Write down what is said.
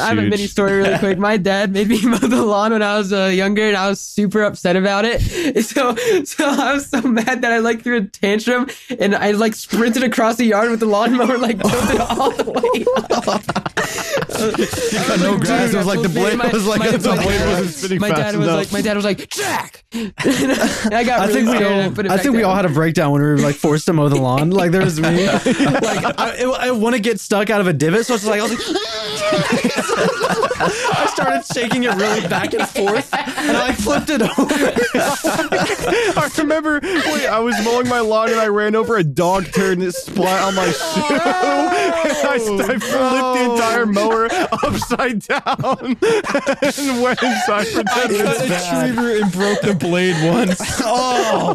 I have a mini story really quick. My dad made me mow the lawn when I was younger, and I was super upset about it. So I was so mad that I threw a tantrum, and I sprinted across the yard with the lawnmower, jumped it all the way up. No grass. It was the blade was my dad was like, Jack. I got really scared. I think we all had a breakdown when we were forced to mow the lawn. There was me. I want to get stuck out of a divot, so it's I was like. I started shaking it really back and forth, and I flipped it over. I remember, I was mowing my lawn, and I ran over a dog turd, and it splat on my shoe, and I flipped the entire mower upside down, and went inside for 10 minutes. I cut a tree root and broke the blade once. Oh!